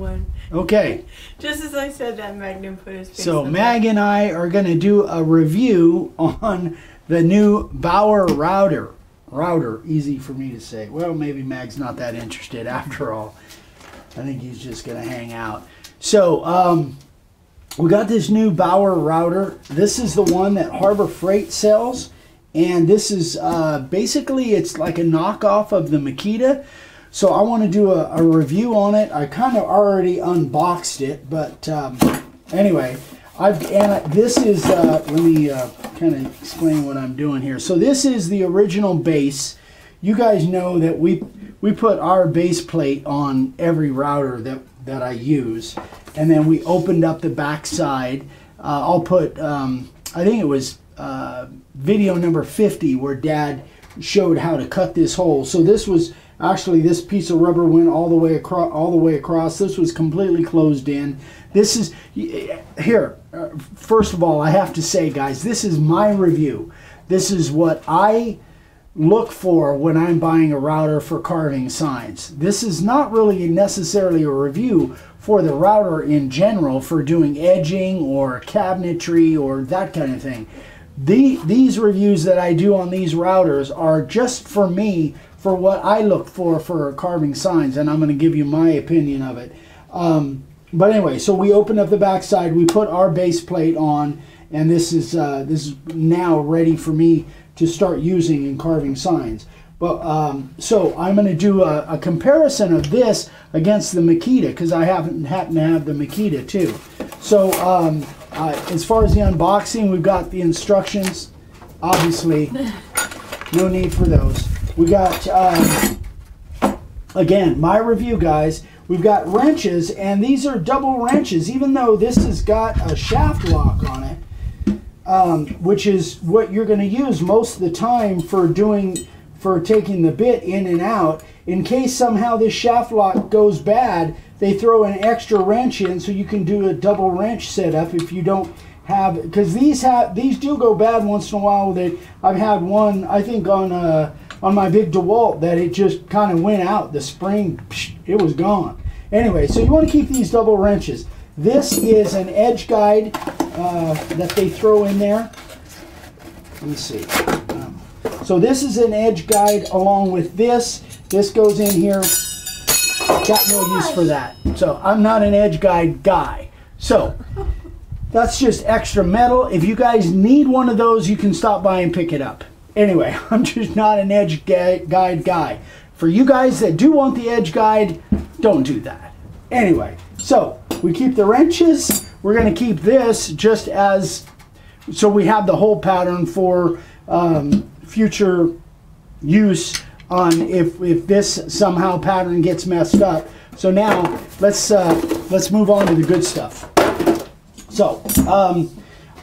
one. Okay. Just as I said that, Magnum put his face on. So Mag and I are going to do a review on the new Bauer router. Router, easy for me to say. Well, maybe Mag's not that interested after all. I think he's just going to hang out. So we got this new Bauer router. This is the one that Harbor Freight sells. And this is basically, it's like a knockoff of the Makita. So I want to do a review on it. I kind of already unboxed it, but anyway, this is, let me kind of explain what I'm doing here. So this is the original base. You guys know that we put our base plate on every router that I use, and then we opened up the back side. I'll put, I think it was video number 50 where Dad showed how to cut this hole. So this was actually, this piece of rubber went all the way across. This was completely closed in. This is here. First of all, I have to say, guys, this is my review. This is what I look for when I'm buying a router for carving signs. This is not really necessarily a review for the router in general for doing edging or cabinetry or that kind of thing. These reviews that I do on these routers are just for me, for what I look for carving signs, and I'm going to give you my opinion of it. But anyway, so we opened up the back side, we put our base plate on, and this is now ready for me to start using in carving signs. But so I'm going to do a comparison of this against the Makita, because I happen to have the Makita too. So as far as the unboxing, we've got the instructions. Obviously, no need for those. We got, again, my review, guys. We've got wrenches, and these are double wrenches, even though this has got a shaft lock on it, which is what you're going to use most of the time for taking the bit in and out. In case somehow this shaft lock goes bad, they throw an extra wrench in, so you can do a double wrench setup if you don't have, because these do go bad once in a while. I've had one, I think, on my big DeWalt that it just kind of went out. The spring, it was gone. Anyway, so you want to keep these double wrenches. This is an edge guide that they throw in there. Let me see. So this is an edge guide along with this. This goes in here. Got no use for that. So I'm not an edge guide guy. So that's just extra metal. If you guys need one of those, you can stop by and pick it up. Anyway, I'm just not an edge guide guy. For you guys that do want the edge guide, don't do that. Anyway, so we keep the wrenches. We're going to keep this just as, so we have the whole pattern for future use on if this somehow pattern gets messed up. So now let's move on to the good stuff. So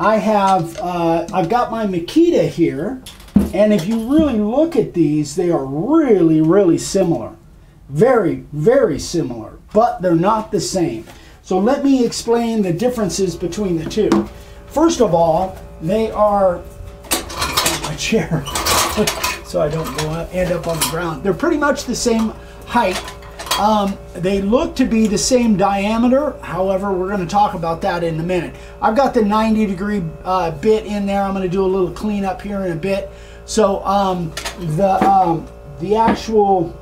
I've got my Makita here. And if you really look at these, they are really, really similar. Very, very similar, but they're not the same. So let me explain the differences between the two. First of all, they are, my chair, so I don't end up on the ground. They're pretty much the same height. They look to be the same diameter. However, we're going to talk about that in a minute. I've got the 90-degree bit in there. I'm going to do a little cleanup here in a bit. So the actual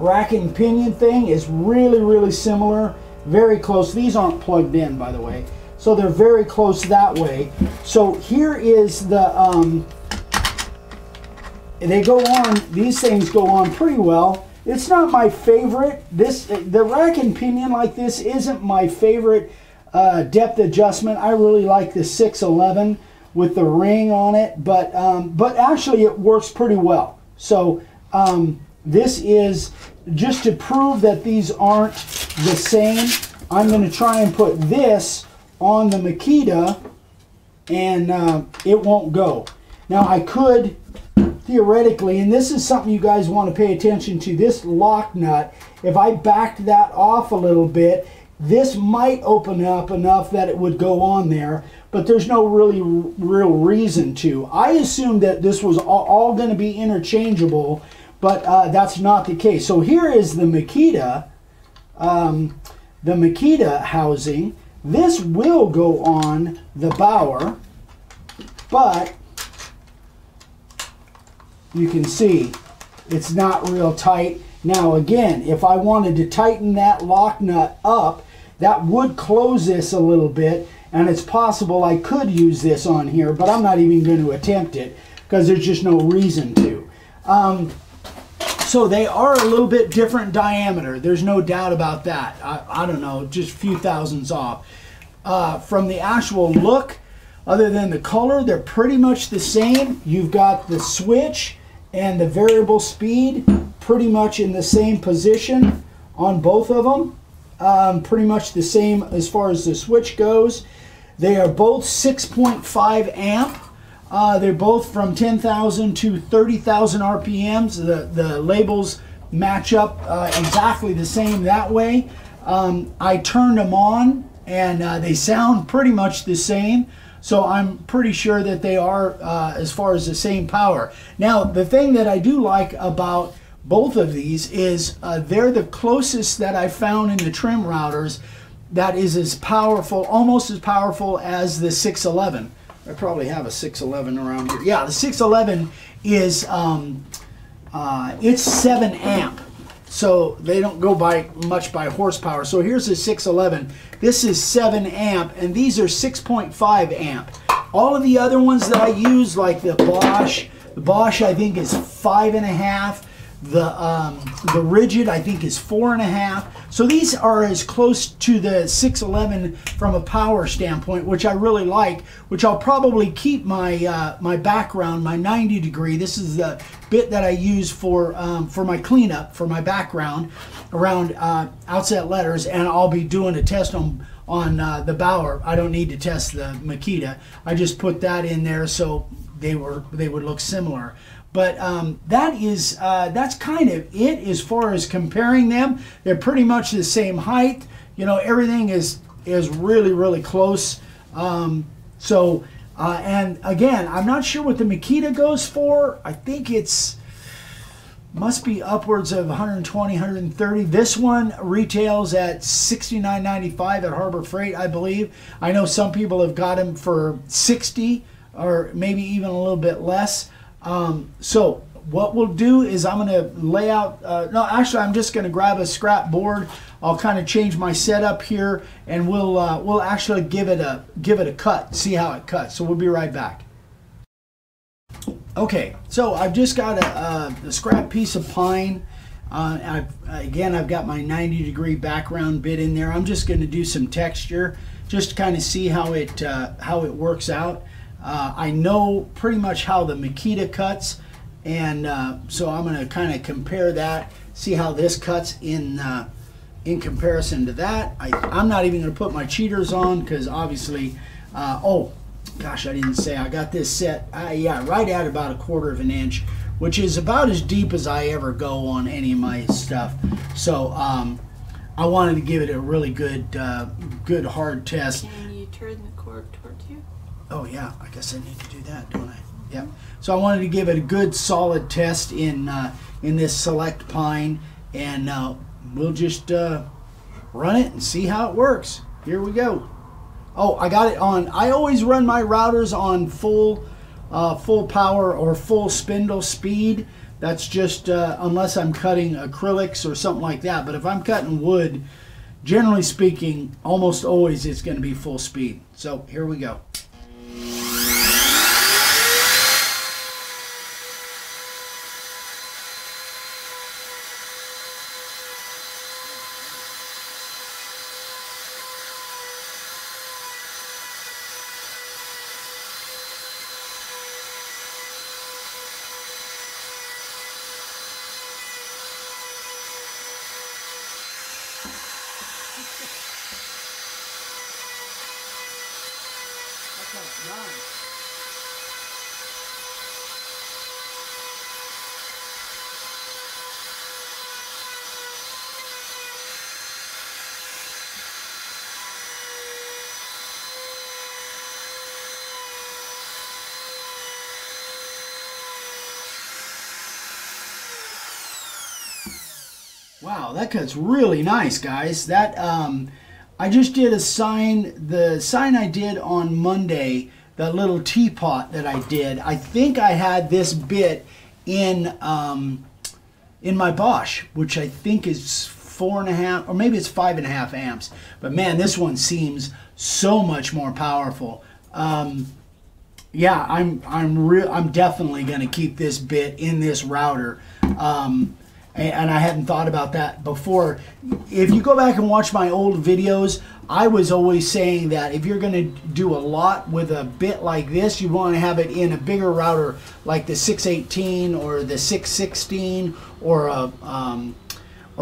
rack and pinion thing is really, really similar. Very close. These aren't plugged in, by the way. So they're very close that way. So here is the, they go on, these things go on pretty well. It's not my favorite. The rack and pinion like this isn't my favorite depth adjustment. I really like the 611 with the ring on it, but actually it works pretty well. So this is just to prove that these aren't the same. I'm going to try and put this on the Makita, and it won't go. Now I could, theoretically, and this is something you guys want to pay attention to, this lock nut, if I backed that off a little bit, this might open up enough that it would go on there, but there's no really real reason to. I assumed that this was all going to be interchangeable, but that's not the case. So here is the Makita the Makita housing. This will go on the Bauer, but you can see it's not real tight. Now again, if I wanted to tighten that lock nut up, that would close this a little bit, and it's possible I could use this on here, but I'm not even going to attempt it because there's just no reason to. So they are a little bit different diameter. There's no doubt about that. I don't know, just a few thousandths off. From the actual look, other than the color, they're pretty much the same. You've got the switch and the variable speed pretty much in the same position on both of them. Pretty much the same as far as the switch goes. They are both 6.5 amp. They're both from 10,000 to 30,000 RPMs. The labels match up exactly the same that way. I turned them on and they sound pretty much the same. So I'm pretty sure that they are as far as the same power. Now, the thing that I do like about both of these is they're the closest that I found in the trim routers that is as powerful, almost as powerful as the 611. I probably have a 611 around here. Yeah, the 611 is it's 7 amp, so they don't go by much by horsepower. So here's the 611. This is 7 amp, and these are 6.5 amp. All of the other ones that I use, like the Bosch I think is 5.5. The Rigid I think is 4.5. So these are as close to the 611 from a power standpoint, which I really like, which I'll probably keep my my background, my 90 degree. This is the bit that I use for my cleanup, for my background around outset letters, and I'll be doing a test on the Bauer. I don't need to test the Makita. I just put that in there so they would look similar. But that's kind of it as far as comparing them. They're pretty much the same height. You know, everything is really, really close. And again, I'm not sure what the Makita goes for. I think it's must be upwards of 120, 130. This one retails at $69.95 at Harbor Freight, I believe. I know some people have got them for $60 or maybe even a little bit less. So what we'll do is I'm going to lay out, I'm just going to grab a scrap board. I'll kind of change my setup here, and we'll actually give it a cut, see how it cuts. So we'll be right back. Okay, so I've just got a scrap piece of pine. I've got my 90 degree background bit in there. I'm just going to do some texture, just to kind of see how it works out. I know pretty much how the Makita cuts, and so I'm going to kind of compare that, see how this cuts in comparison to that. I'm not even going to put my cheaters on because obviously, oh gosh, I didn't say I got this set, right at about 1/4 of an inch, which is about as deep as I ever go on any of my stuff. So I wanted to give it a really good, good hard test. Can you turn the cord towards you? Oh yeah, I guess I need to do that, don't I? Yeah. So I wanted to give it a good solid test in this select pine, and we'll just run it and see how it works. Here we go. Oh, I got it on. I always run my routers on full power or full spindle speed. That's just unless I'm cutting acrylics or something like that. But if I'm cutting wood, generally speaking, almost always it's going to be full speed. So here we go. Wow, that cut's really nice, guys. That I just did a sign, the sign I did on Monday, that little teapot that I did. I think I had this bit in my Bosch, which I think is 4.5, or maybe it's 5.5 amps. But man, this one seems so much more powerful. Yeah, I'm definitely gonna keep this bit in this router. And I hadn't thought about that before. If you go back and watch my old videos, I was always saying that if you're gonna do a lot with a bit like this, you wanna have it in a bigger router like the 618 or the 616 or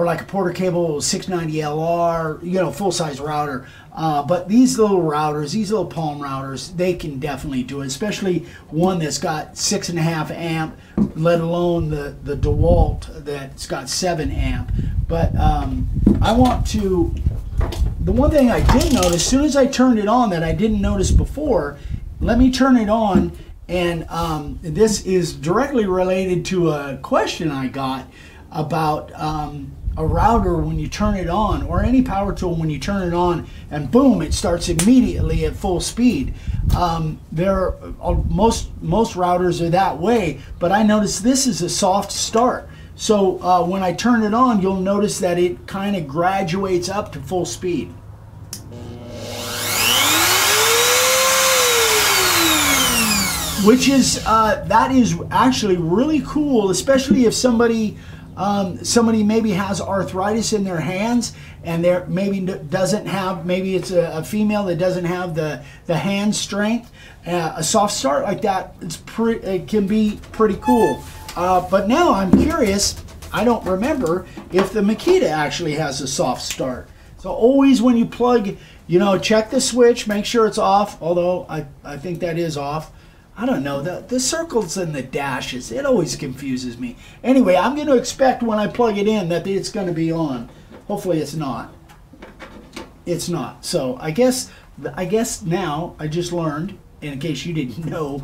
like a Porter Cable 690LR, you know, full-size router. But these little routers, these little palm routers, they can definitely do it, especially one that's got 6.5 amp, let alone the DeWalt that's got 7 amp. But I want to, the one thing I did notice, as soon as I turned it on that I didn't notice before, let me turn it on, and this is directly related to a question I got about a router when you turn it on, or any power tool when you turn it on and boom, it starts immediately at full speed. Most routers are that way, but I noticed this is a soft start. So when I turn it on, you'll notice that it kind of graduates up to full speed. Which is, that is actually really cool, especially if somebody somebody maybe has arthritis in their hands, and they're maybe doesn't have, maybe it's a female that doesn't have the hand strength. A soft start like that, it can be pretty cool. But now I'm curious, I don't remember if the Makita actually has a soft start. So always when you plug, you know, check the switch, make sure it's off, although I think that is off. I don't know, the circles and the dashes, it always confuses me. Anyway, I'm going to expect when I plug it in that it's going to be on. Hopefully it's not. It's not. So I guess now I just learned, in case you didn't know,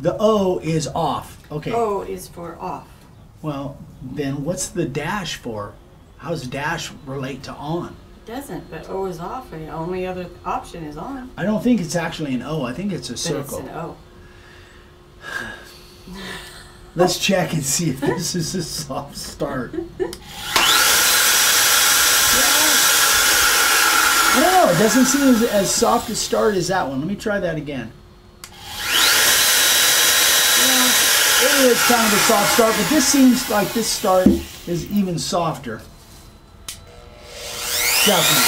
the O is off. Okay. O is for off. Well, then what's the dash for? How does dash relate to on? Doesn't, but O is off, and the only other option is on. I don't think it's actually an O. I think it's a circle. It's an O. Let's check and see if this is a soft start. I don't know, it doesn't seem as soft a start as that one. Let me try that again. Yeah, it is kind of a soft start, but this seems like this start is even softer. Definitely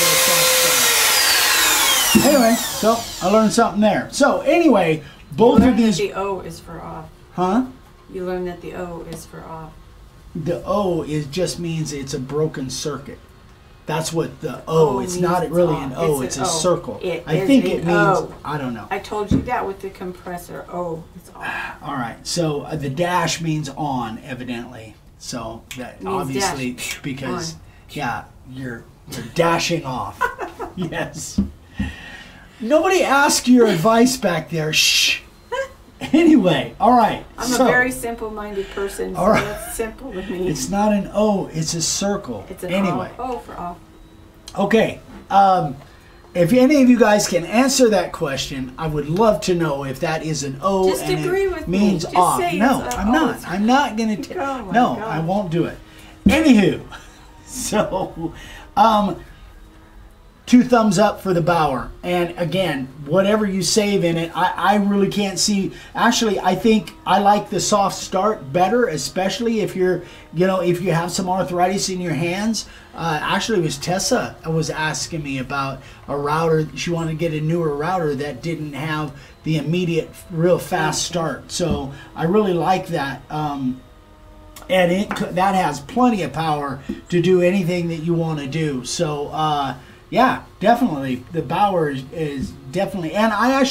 a soft start. Anyway, so I learned something there. So anyway, both of these. The O is for off. Huh? You learn that the O is for off. The O is just means it's a broken circuit. That's what the O. It's not really an O. It's a circle. I think it means. I don't know. I told you that with the compressor. O, it's off. All right. So the dash means on, evidently. So that obviously because yeah, you're dashing off. Yes. Nobody asked your advice back there. Shh. Anyway, all right. I'm a very simple-minded person, so all right. That's simple to me. It's not an O, it's a circle. It's an O for off. Okay. If any of you guys can answer that question, I would love to know if that is an O. Just and agree it with means me. Just off. Say no, I'm not. Off. I'm not going to. No, God. I won't do it. Anywho, so two thumbs up for the Bauer. And again, whatever you save in it, I really can't see. Actually, I think I like the soft start better, especially if you're, you know, if you have some arthritis in your hands. Actually, it was Tessa was asking me about a router. She wanted to get a newer router that didn't have the immediate real fast start. So I really like that. And that has plenty of power to do anything that you want to do. So, yeah, definitely. The Bauer is definitely, and I have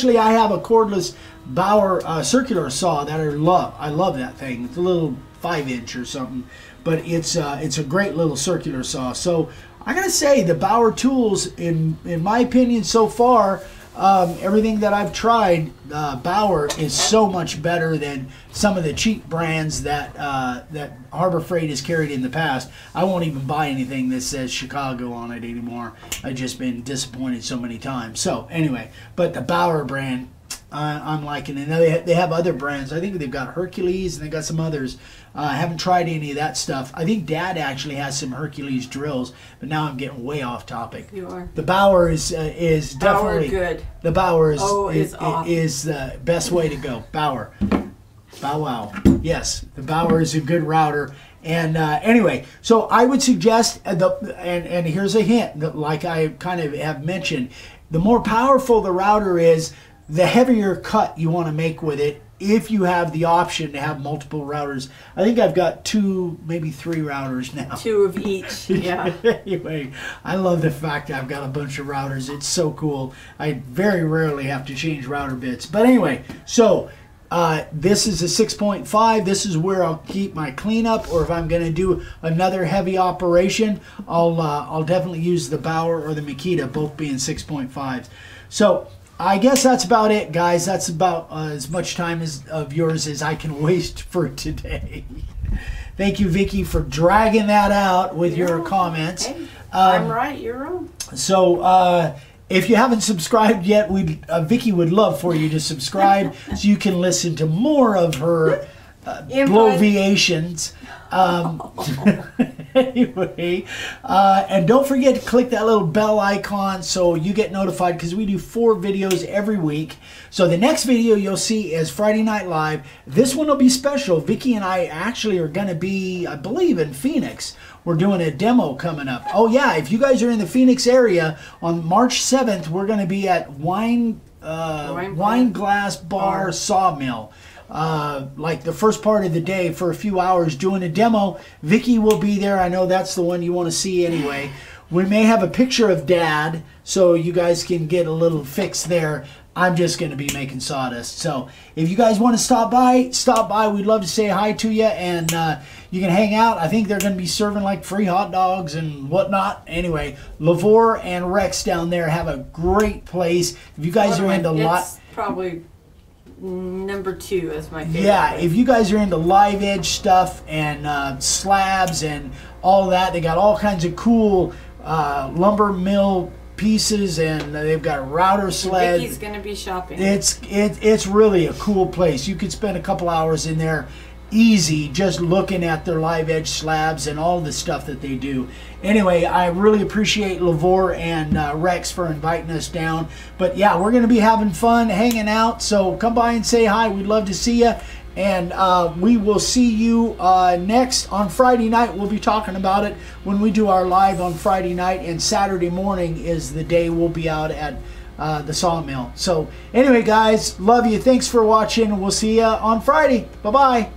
a cordless Bauer circular saw that I love. I love that thing. It's a little 5-inch or something, but it's a great little circular saw. So I gotta say, the Bauer tools, in my opinion, so far Everything that I've tried, Bauer is so much better than some of the cheap brands that that Harbor Freight has carried in the past. I won't even buy anything that says Chicago on it anymore. I've just been disappointed so many times. So anyway, but the Bauer brand, I'm liking it. Now they have other brands. I think they've got Hercules and they got some others. I haven't tried any of that stuff. I think Dad actually has some Hercules drills, but now I'm getting way off topic. You are. The Bauer is definitely good. The Bauer is the best way to go. Bauer, bow wow. Yes, the Bauer is a good router. And anyway, so I would suggest and here's a hint that, like I kind of have mentioned, the more powerful the router is, the heavier cut you want to make with it if you have the option to have multiple routers. I think I've got two, maybe three routers now. Two of each, yeah. Anyway, I love the fact that I've got a bunch of routers. It's so cool. I very rarely have to change router bits. But anyway, so this is a 6.5. This is where I'll keep my cleanup, or if I'm going to do another heavy operation, I'll definitely use the Bauer or the Makita, both being 6.5s. So I guess that's about it, guys. That's about as much time of yours as I can waste for today. Thank you, Vicki, for dragging that out with your comments. Hey, I'm right, you're wrong. So if you haven't subscribed yet, Vicki would love for you to subscribe so you can listen to more of her bloviations. Anyway, and don't forget to click that little bell icon so you get notified, because we do 4 videos every week. So the next video you'll see is Friday Night Live. This one will be special. Vicki and I actually are going to be, I believe, in Phoenix. We're doing a demo coming up. Oh yeah, if you guys are in the Phoenix area, on March 7th, we're going to be at Wine Glass Bar Sawmill. Like the first part of the day for a few hours doing a demo. Vicki will be there. I know that's the one you want to see anyway. We may have a picture of Dad so you guys can get a little fix there. I'm just going to be making sawdust. So if you guys want to stop by. We'd love to say hi to you, and you can hang out. I think they're going to be serving like free hot dogs and whatnot. Anyway, Lavor and Rex down there have a great place. If you guys are into probably #2 is my favorite. Yeah, if you guys are into live edge stuff and slabs and all that, they got all kinds of cool lumber mill pieces, and they've got router sleds. Vicki's gonna be shopping. It's really a cool place. You could spend a couple hours in there easy just looking at their live edge slabs and all the stuff that they do. Anyway, I really appreciate Lavor and Rex for inviting us down. But yeah, we're going to be having fun hanging out, so come by and say hi. We'd love to see you, and we will see you next on Friday night. We'll be talking about it when we do our live on Friday night, and Saturday morning is the day we'll be out at the sawmill. So anyway, guys, love you. Thanks for watching. We'll see you on Friday. Bye-bye.